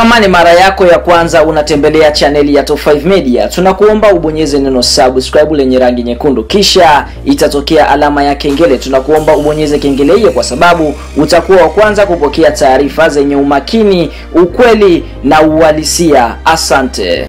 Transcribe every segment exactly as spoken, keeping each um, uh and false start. Kama ni mara yako ya kwanza unatembelea chaneli ya Top five Media, tunakuomba ubonyeze neno subscribe lenye rangi nyekundu, kisha itatokea alama ya kengele. Tunakuomba ubonyeze kengele hiyo kwa sababu utakuwa wa kwanza kupokea taarifa zenye umakini, ukweli na uhalisia. Asante.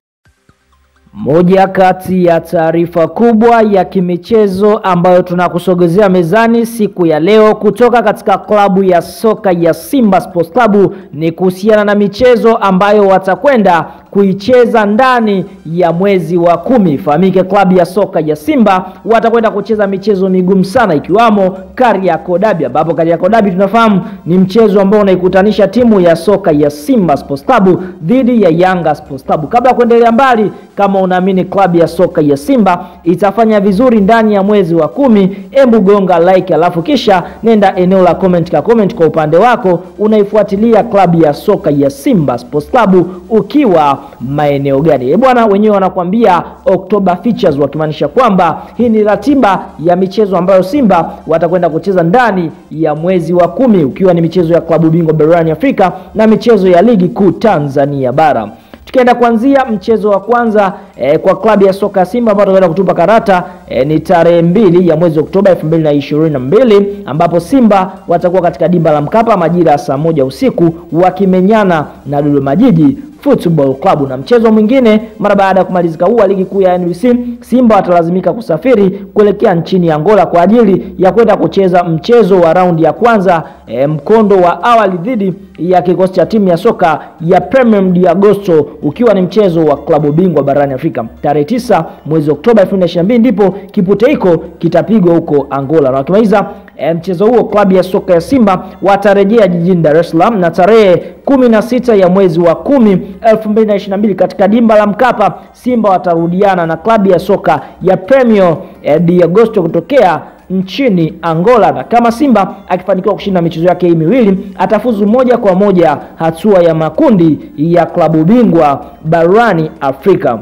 Moja kati ya taarifa kubwa ya kimichezo ambayo tunakusogezea mezani siku ya leo kutoka katika klabu ya soka ya Simba Sports Club ni kuhusiana na michezo ambayo watakwenda kuicheza ndani ya mwezi wa kumi. Famike klabu ya soka ya Simba watakwenda kucheza michezo migumu sana, ikiwamo Kariakoo Derby, ambapo Kariakoo Derby tunafahamu ni mchezo ambao unaikutanisha timu ya soka ya Simba Sports Club dhidi ya Yanga Sports Club. Kabla kuendelea mbali, kama unaamini klabu ya soka ya Simba itafanya vizuri ndani ya mwezi wa kumi, embu gonga like alafu kisha nenda eneo la comment ka comment kwa upande wako unaifuatilia klabu ya soka ya Simba Sports Club ukiwa maeneo gani. E bwana, wenyewe wanakuambia October Features, wakimaanisha kwamba hii ni ratiba ya michezo ambayo Simba watakwenda kucheza ndani ya mwezi wa kumi, ukiwa ni michezo ya klabu bingwa barani Afrika na michezo ya ligi kuu Tanzania bara. Tukienda kuanzia mchezo wa kwanza e, kwa klabu ya soka Simba ambayo tunaenda kutupa karata e, ni tarehe mbili ya mwezi Oktoba elfu mbili na ishirini na mbili, ambapo Simba watakuwa katika dimba la Mkapa majira ya saa moja usiku wakimenyana na Dodoma Jiji Football Club. Na mchezo mwingine, mara baada ya kumalizika huu ligi kuu ya N B C, Simba watalazimika kusafiri kuelekea nchini Angola kwa ajili ya kwenda kucheza mchezo wa raundi ya kwanza e, mkondo wa awali dhidi ya kikosi cha timu ya soka ya Primeiro de Agosto, ukiwa ni mchezo wa klabu bingwa barani Afrika. Tarehe tisa mwezi Oktoba elfu mbili na ishirini na mbili ndipo kipute hiko kitapigwa huko Angola, na wakimaliza E, mchezo huo klabu ya soka ya Simba watarejea jijini Dar es Salaam na tarehe kumi na sita ya mwezi wa kumi elfu mbili na ishirini na mbili katika dimba la Mkapa Simba watarudiana na klabu ya soka ya Primeiro e, de Agosto kutokea nchini Angola. Na kama Simba akifanikiwa kushinda michezo yake hii miwili atafuzu moja kwa moja hatua ya makundi ya klabu bingwa barani Afrika.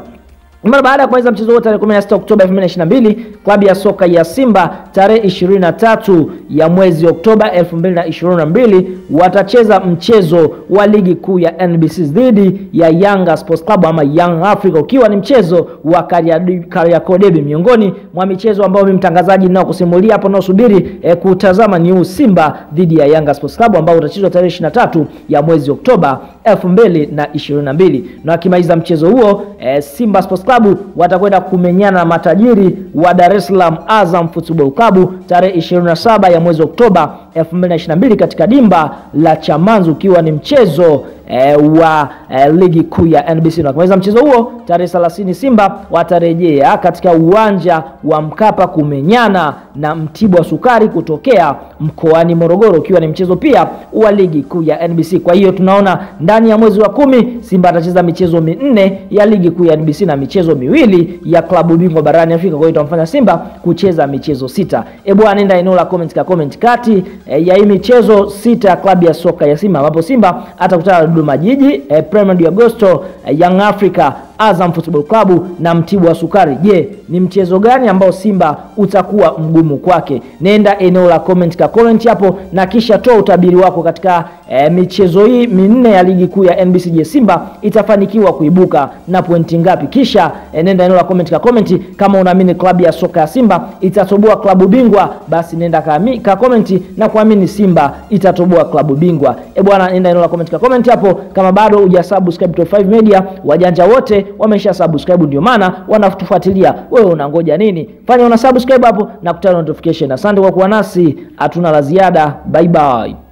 Mara baada ya kuanza mchezo wote tarehe kumi na sita Oktoba elfu mbili na ishirini na mbili, klabu ya soka ya Simba tarehe ishirini na tatu ya mwezi Oktoba elfu mbili na ishirini na mbili watacheza mchezo wa ligi kuu ya N B C dhidi ya Yanga Sports Club ama Young Africa, ukiwa ni mchezo wa Kariakoo Derby. Miongoni mwa michezo ambao mimi mtangazaji ninao kusimulia hapo na usubiri e, kutazama ni huu Simba dhidi ya Yanga Sports Club ambao utachezwa tarehe ishirini na tatu ya mwezi Oktoba elfu mbili na ishirini na mbili, na wakimaliza mchezo huo e, Simba Sports Club watakwenda kumenyana na matajiri wa Dar es Salaam Azam Football Club tarehe ishirini na saba ya mwezi Oktoba elfu mbili na ishirini na mbili katika dimba la Chamanzu, ukiwa ni mchezo e, wa e, ligi kuu ya N B C. Na kumaliza mchezo huo tarehe thelathini Simba watarejea katika uwanja wa Mkapa kumenyana na Mtibwa Sukari kutokea mkoani Morogoro, ukiwa ni mchezo pia wa ligi kuu ya N B C. Kwa hiyo tunaona ndani ya mwezi wa kumi Simba atacheza michezo minne ya ligi kuu ya N B C na michezo miwili ya klabu bingwa barani Afrika, kwa hiyo itamfanya Simba kucheza michezo sita. E bwana, nenda eneo la comment ka comment kati e, ya hii michezo sita ya klabu ya soka ya Simba, ambapo Simba atakutana na Dodoma Jiji, e, Primeiro de Agosto, e, Young Africa, Azam Football Club na Mtibwa Sukari. Je, ni mchezo gani ambao Simba utakuwa mgumu kwake? Nenda eneo la comment ka comment hapo na kisha toa utabiri wako katika e, michezo hii minne ya ligi kuu ya N B C. Je, Simba itafanikiwa kuibuka na pointi ngapi? Kisha e, nenda eneo la comment ka comment kama unaamini klabu ya soka ya Simba itatoboa klabu bingwa, basi nenda ka, ka comment na kuamini Simba itatoboa klabu bingwa. E bwana, nenda eneo la comment ka comment hapo. Kama bado hujasubscribe Top five Media, wajanja wote wamesha subscribe, ndio maana wanatufuatilia. Wewe unangoja nini? Fanya una subscribe hapo na kutana notification. Asante kwa kuwa nasi, hatuna la ziada. Bye bye.